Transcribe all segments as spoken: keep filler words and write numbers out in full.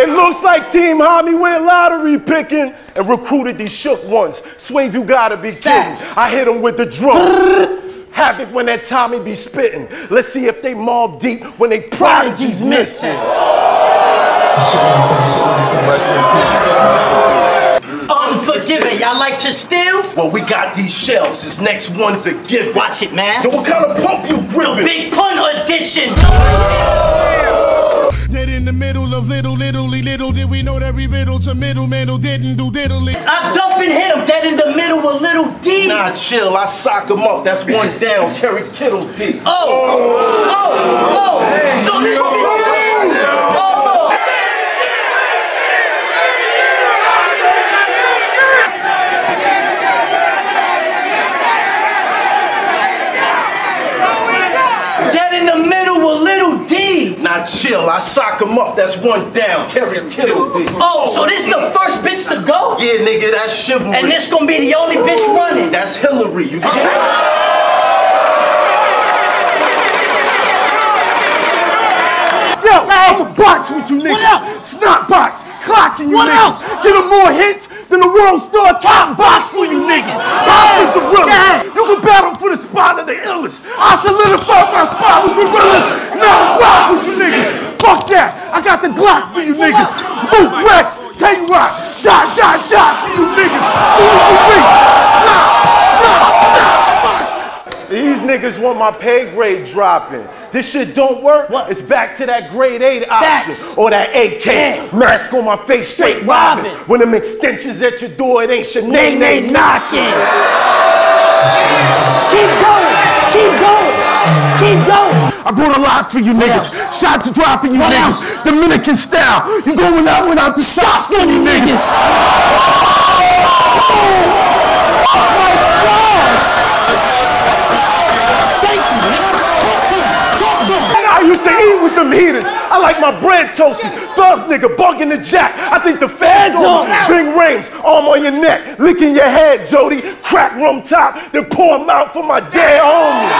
It looks like Team Homie went lottery picking and recruited these shook ones. Swave, you gotta be kidding. I hit them with the drum. Havoc when that Tommy be spitting. Let's see if they mob deep when they prodigy's missing. Unforgiving, y'all like to steal? Well, we got these shells. This next one's a gift. Watch it, man. Yo, what kind of pump you gripping? The Big Pun Edition. Dead in the middle of little, little, little, did we know that we riddle to middle, middle, didn't do diddly. I'm dumping him, dead in the middle of little D. Nah, chill, I sock him up, that's one down, Kerry Kittle D. Oh, oh, oh, oh. Hey, so this no. Now chill, I sock him up, that's one down. Carry him, kill him. Oh, so this the first bitch to go? Yeah, nigga, that's chivalry. And this gonna be the only bitch running. That's Hillary, you can't. Yo, I'ma box with you niggas. What else? Snot box, clocking you what niggas. What else? Get them more hits than the world star top box for you niggas. Box is the realest. You can battle for the spot of the illest. I solidify my spot with the realest. No rock with you niggas. Fuck that. I got the Glock for you niggas. Boot Rex, Tay Rock, dot, dot, dot for you niggas. These niggas want my pay grade dropping. This shit don't work. What? It's back to that grade eight option. Stacks. Or that A K. Yeah. Mask on my face, straight robbing. robbing. When them extensions at your door, it ain't Sinead, they knocking. Yeah. Keep going, keep going, keep going. I brought a lot for you niggas. Shots are dropping you what niggas. Else? Dominican style. You going out without the socks on you niggas. Oh, oh my God. I used to eat with them heaters. I like my bread toasted. Thug nigga, bug in the jack. I think the feds on Bing rings, arm on your neck, licking your head, Jody. Crack rum top, then pour them out for my dead homies.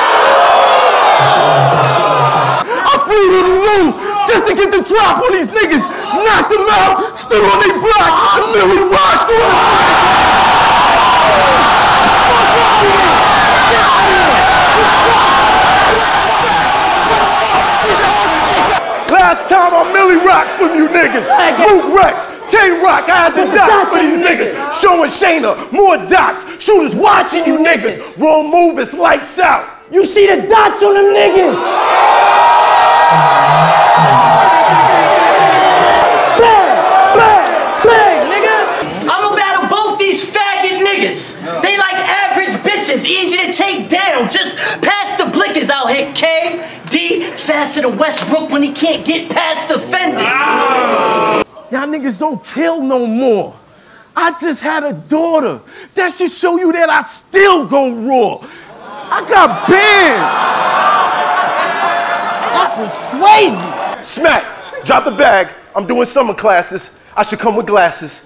I flew to the room just to get the drop on these niggas. Knocked them out, stood on their block, and then we rocked on them. Last time I Millie rocked from you niggas. Boot Rex, Tay Rock, I had the dots for you niggas. niggas. Showing Shayna more dots. Shooters watching you niggas. Wrong move, it's lights out. You see the dots on them niggas. Bang, bang, bang, nigga. I'ma battle both these faggot niggas. No. They like average bitches, easy to take down. Just pass the blickers out here, K. D, faster than Westbrook when he can't get past the fenders. Ah. Y'all niggas don't kill no more. I just had a daughter. That should show you that I still go raw. I got banned. That was crazy. Smack, drop the bag. I'm doing summer classes. I should come with glasses.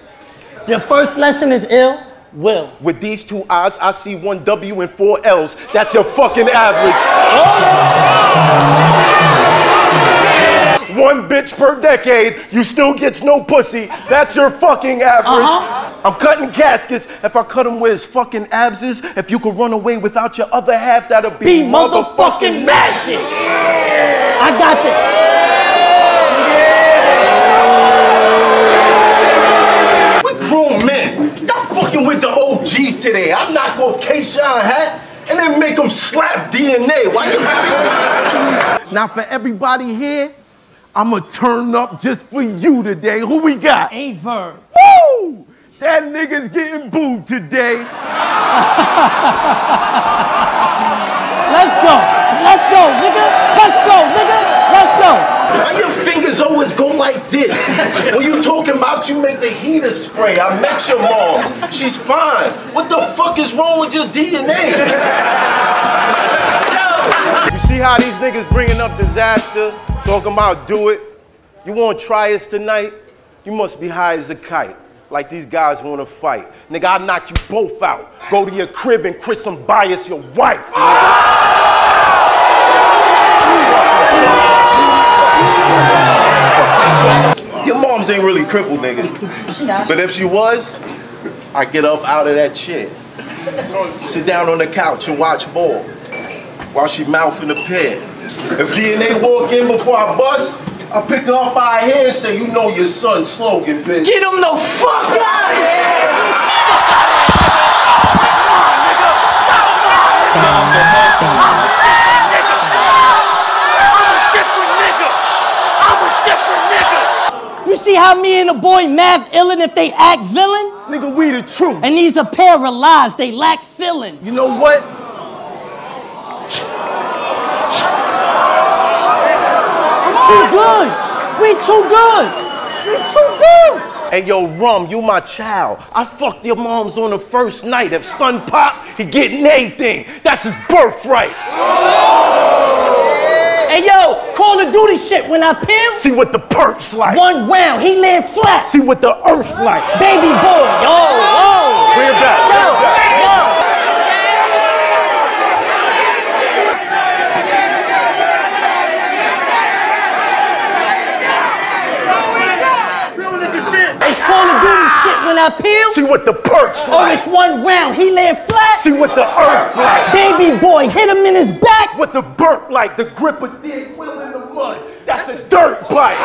Your first lesson is ill, will. With these two eyes, I see one W and four L's. That's your fucking average. Oh. One bitch per decade, you still gets no pussy. That's your fucking average. Uh-huh. I'm cutting caskets. If I cut him where his fucking abs is, if you could run away without your other half, that'll be, be motherfucking, motherfucking magic. Yeah. I got this. Yeah. We grown men. Y'all fucking with the O Gs today. I knock off K-Shine hat and then make them slap D N A. Why you? Now for everybody here, I'ma turn up just for you today. Who we got? Averb. Woo! That nigga's getting booed today. Let's go. Let's go, nigga. Let's go, nigga. Let's go. Why your fingers always go like this? When you talking about you make the heater spray. I met your moms. She's fine. What the fuck is wrong with your D N A? You see how these niggas bringing up disaster? Talking about do it. You want to try us tonight? You must be high as a kite, like these guys want to fight. Nigga, I'll knock you both out. Go to your crib and Chris and bias your wife, nigga. Ah! Your mom moms ain't really crippled niggas. But if she was, I get up out of that shit. Sit down on the couch and watch ball while she mouthing the pad. If D N A walk in before I bust, I pick her up by her hair and say, you know your son's slogan, bitch. Get him the fuck out of here! You see how me and the boy Math illin' if they act villain? Nigga, we the truth. And these are paralyzed, they lack feeling. You know what? I'm too good. We too good. We too good. Hey, yo, Rum, you my child. I fucked your moms on the first night. If son pop, he getting anything. That's his birthright. Hey, yo, Call of Duty shit when I pimp. See what the perks like. One round, he land flat. See what the earth like. Baby boy, yo, yo. Bring it back, bring it back. When I peel, see what the perks like. Oh, it's one round, he land flat. See what the earth like. Baby boy, hit him in his back. What the burp like, the grip of dick, wheel in the mud. That's, That's a, a dirt bike. Go,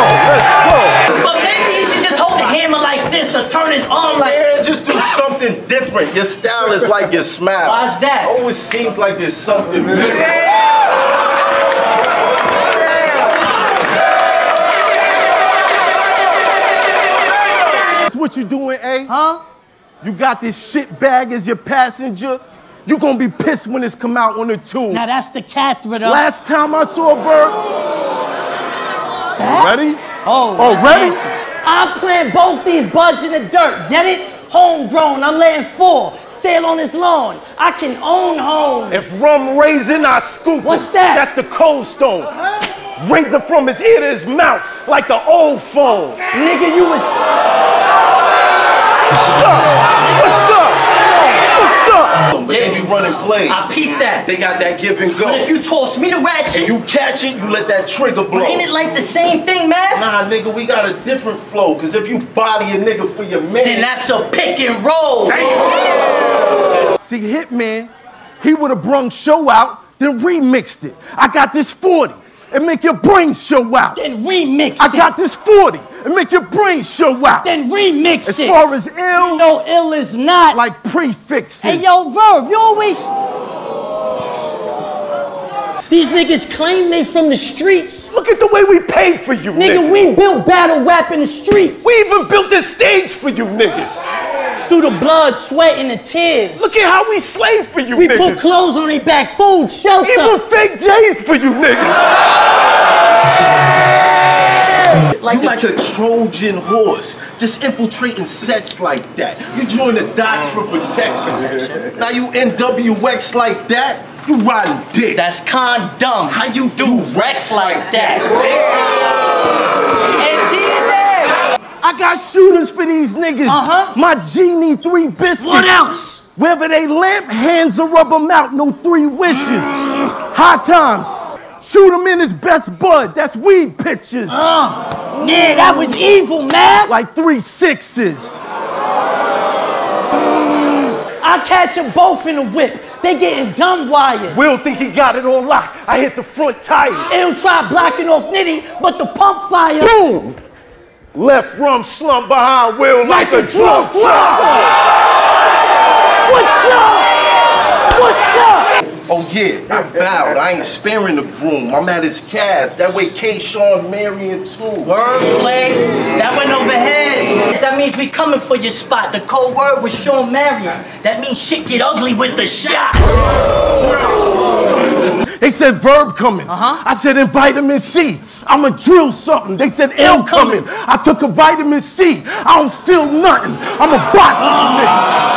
let's go. But maybe he should just hold the hammer like this or turn his arm like this. Yeah, just do something different. Your style is like your smile. Why's that? Always seems like there's something missing. Yeah. What you doing, A? Huh? You got this shit bag as your passenger? You gonna be pissed when it's come out on the tube. Now that's the catheter. Last time I saw a bird. That? Ready? Oh, oh ready? I plant both these buds in the dirt, get it? Homegrown, I'm laying four. Sail on his lawn, I can own home. If Rum raising, I scoop him. What's that? That's the cold stone. Uh-huh. Razor from his ear to his mouth, like the old phone. Okay. Nigga, you was... What's up? What's up? What's up? But yeah, they be running plays. I peep that. They got that give and go. But if you toss me the ratchet and you catch it, you let that trigger blow. But ain't it like the same thing, man? Nah, nigga, we got a different flow. Cause if you body a nigga for your man, then that's a pick and roll. Damn. See, Hitman, he would have brung show out, then remixed it. I got this forty. And make your brain show out. Then remix I it. I got this forty. And make your brain show out. Then remix as it. As far as ill. You no, know, ill is not. Like prefixes. Hey, yo, Verb, you always. These niggas claim they from the streets. Look at the way we pay for you, nigga. Nigga, we built battle rap in the streets. We even built this stage for you, niggas. Through the blood, sweat, and the tears. Look at how we slave for you, we niggas. We put clothes on their back, food, shelter. Even fake J's for you, niggas. Like you like a Trojan horse, just infiltrating sets like that. You join the dots for protection. Now you N W X like that, you riding dick. That's condom. How you do Rex like that, bitch? And D N A. I got shooters for these niggas. Uh-huh. My genie three biscuits. What else? Wherever they lamp, hands or rub them out. No three wishes. Mm. High times. Shoot him in his best bud. That's weed pictures. Uh, yeah, that was evil, man. Like three sixes. Mm. I catch them both in a whip. They getting dumb wired. Will think he got it on lock. I hit the front tire. He'll try blocking off Nitty, but the pump fire. Boom. Left Rum slump behind Will like, like a drunk driver. What's up? What's up? Oh yeah, I bowed. I ain't sparing the groom. I'm at his calves. That way Kayshawn marrying too. Wordplay. That went over heads. That means we coming for your spot. The code word was Sean Marion. That means shit get ugly with the shot. They said Verb coming. Uh-huh. I said in vitamin C. I'ma drill something. They said ill coming. I took a vitamin C. I don't feel nothing. I'ma box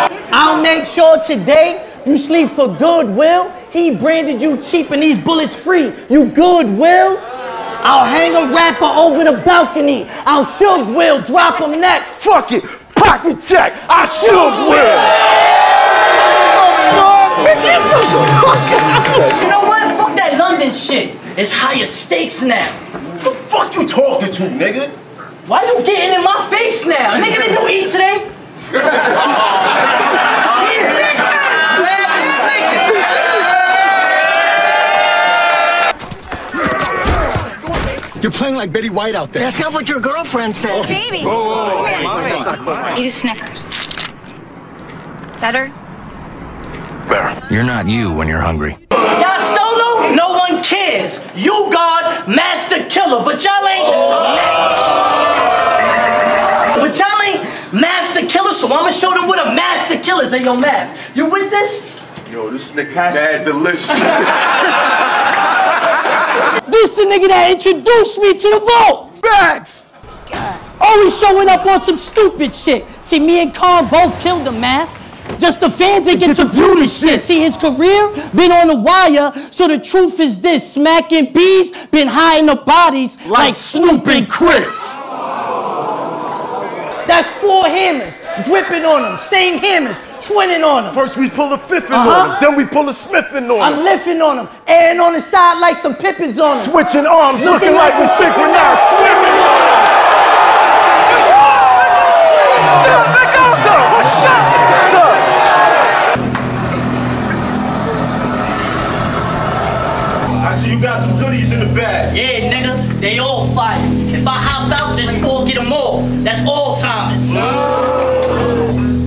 this nigga. I'll make sure today you sleep for good, Will. He branded you cheap and these bullets free. You good, Will? I'll hang a rapper over the balcony. I'll shoot Will. Drop him next. Fuck it. Pocket check. I shoot Will. You know what? Fuck that London shit. It's higher stakes now. The fuck you talking to, nigga? Why you getting in my face now? Nigga, did you eat today? You're playing like Betty White out there. That's not what your girlfriend said. Oh. Baby. Whoa, whoa, whoa. Eat a Snickers. Better? Better. You're not you when you're hungry. Y'all solo, no one cares. You God, master killer, but y'all ain't... Oh. But y'all ain't master killer, so I'ma show them what a master killer is. They gon' laugh. You with this? Yo, this nigga's mad delicious. This the nigga that introduced me to the vault. Facts. Always showing up on some stupid shit. See, me and Khan both killed the Math. Just the fans that get to view this shit. See, his career been on the wire. So the truth is this: smacking bees, been hiding the bodies like, like Snoop and Chris. That's four hammers, gripping on them. Same hammers, twinning on them. First we pull a fifth uh -huh. on them, then we pull a smithing on them. I'm lifting on them, airing on the side like some pippins on them. Switching arms, looking, looking like we're synchronized, swimming on them. I see you got some goodies in the bag. Yeah, nigga, they all fire. If I hop out, this fool get them all. That's all. No.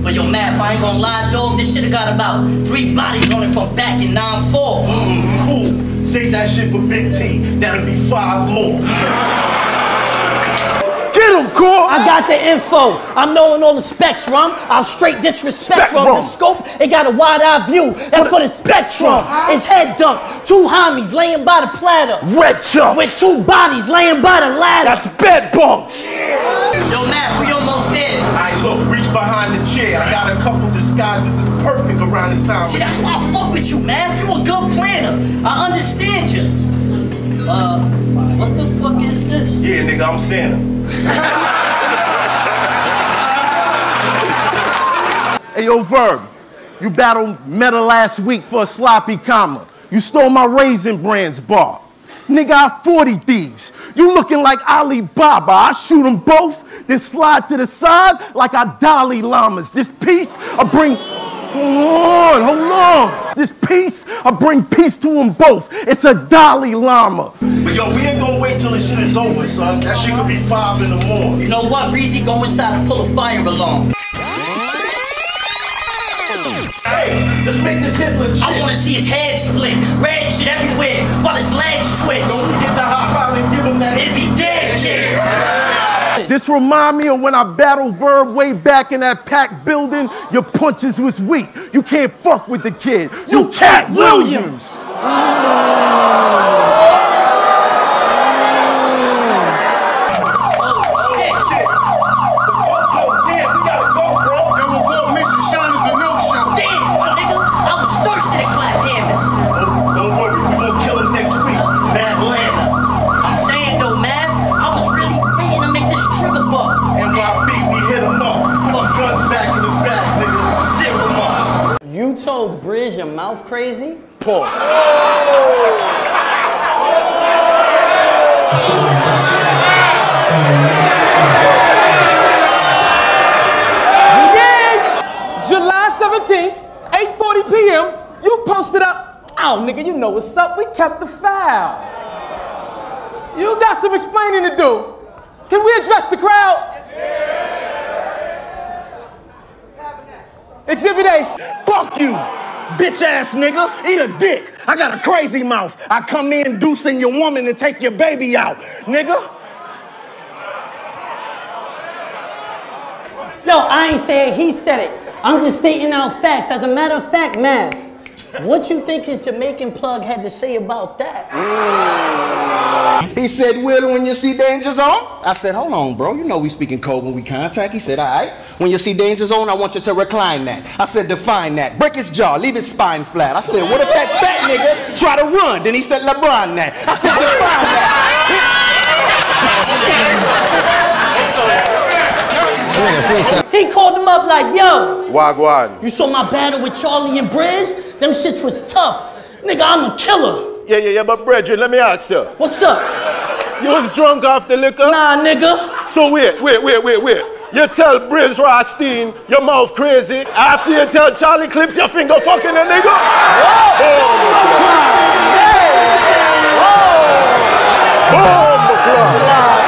But yo, Math, I ain't gonna lie, dog. This shit've got about three bodies on it from back in nine four. Mm, cool. Save that shit for Big T. That'll be five more. Get him, cool. I got the info. I'm knowing all the specs, Rum. I'll straight disrespect Rum. The scope, it got a wide-eye view. That's for the spectrum. It's head dump. Two homies laying by the platter. Red jump. With two bodies laying by the ladder. That's bed bump. Yo, Math, we almost there. Alright, look, reach behind the chair. I got a couple disguises that's perfect around this time. See, that's why I fuck with you, Math. You a good planner. I understand you. Uh, what the fuck is this? Yeah, nigga, I'm Santa. Hey, yo, Verb. You battled Meta last week for a sloppy comma. You stole my Raisin Brands bar. Nigga, I forty thieves. You looking like Alibaba. I shoot them both, then slide to the side like our Dalai Lamas. This peace, I bring... Hold on, hold on. This peace, I bring peace to them both. It's a Dalai Lama. But yo, we ain't gonna wait till this shit is over, son. That shit could be five in the morning. You know what, Reezy? Go inside and pull a fire alarm. Hey, let's make this hit legit. I wanna see his head split. Red shit everywhere while his legs twitch. Don't forget to hop out and give him that. Is he dead, kid? This remind me of when I battled Verb way back in that packed building. Your punches was weak. You can't fuck with the kid. You, you Cat Williams! Williams. Oh. Told Bridge your mouth crazy? Paul. Yeah! July seventeenth, eight forty p m, you posted up. Oh, nigga, you know what's up. We kept the foul. You got some explaining to do. Can we address the crowd? Exhibit A. Fuck you, bitch ass nigga. Eat a dick. I got a crazy mouth. I come near inducing your woman to take your baby out, nigga. No, I ain't saying he said it. I'm just stating out facts. As a matter of fact, Math, what you think his Jamaican plug had to say about that? Mm. He said, "Will, when you see danger zone." I said, "Hold on, bro. You know we speaking code when we contact." He said, "All right. When you see danger zone, I want you to recline that." I said, "Define that. Break his jaw. Leave his spine flat." I said, "What if that fat nigga try to run?" Then he said, "LeBron that." I said, "Define that." He called him up like, "Yo, Wagwan. You saw my battle with Charlie and Briz? Them shits was tough. Nigga, I'm a killer." Yeah, yeah, yeah, but brethren, let me ask you. What's up? You was drunk off the liquor? Nah, nigga. So wait, wait, wait, wait, wait. You tell Briz Rothstein your mouth crazy after you tell Charlie Clips your finger fucking a nigga? Whoa.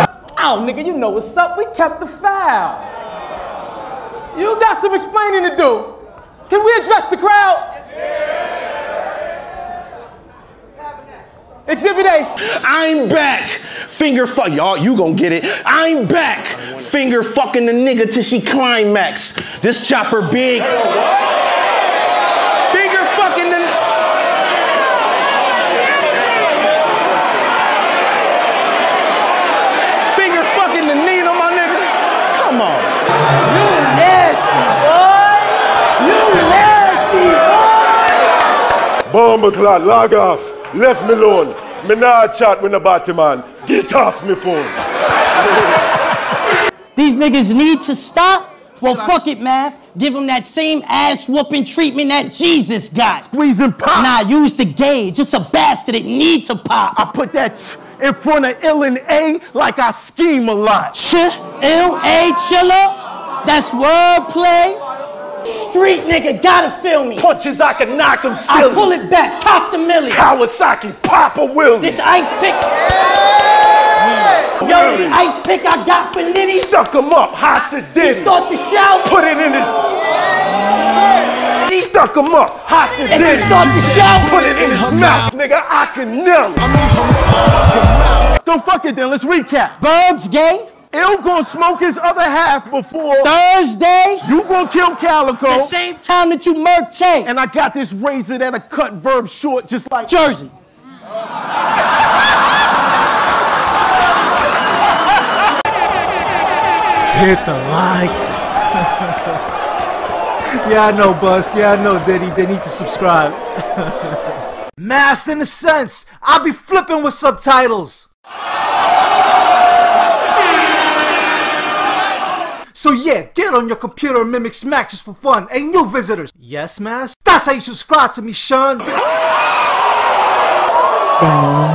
Oh, oh, oh, nigga, you know what's up. We kept the foul. You got some explaining to do. Can we address the crowd? Exhibit A. I'm back. Finger fuck. Y'all, you gonna get it. I'm back. Finger fucking the nigga till she climax. This chopper big. Finger fucking the. Finger fucking the needle, my nigga. Come on. You nasty boy. You nasty boy. Bomber clot, log off. Left me alone. Me nah chat with nobody, man. Get off me phone. These niggas need to stop? Well, fuck it, Math. Give them that same ass-whooping treatment that Jesus got. Squeeze and pop. Nah, use the gauge. It's a bastard. It needs to pop. I put that in front of L and A like I scheme a lot. Ch L A chiller? That's wordplay. Street nigga gotta feel me. Punches I can knock him silly. I pull it back, pop the milli. Kawasaki, Papa Willie. This ice pick. Yeah. Yo, this ice pick I got for Nitty. Stuck him up, hostage did. He start the shower. Put it in his. Yeah. He stuck him up, hostage did. He start the shower. Put it in his mouth. mouth. Nigga, I can nail it. I mean, her mouth. So fuck it then, let's recap. Verbs, gang. Il gonna smoke his other half before Thursday. You gonna kill Calicoe the same time that you murk Tay. And I got this razor that'll cut Verb short just like Jersey. Hit the like. Yeah, I know, Bust. Yeah, I know, Diddy. They need to subscribe. Masked Inasense. I'll be flipping with subtitles. So yeah, get on your computer and mimic Smack just for fun. Ain't new visitors. Yes, Mass? That's how you subscribe to me, Sean.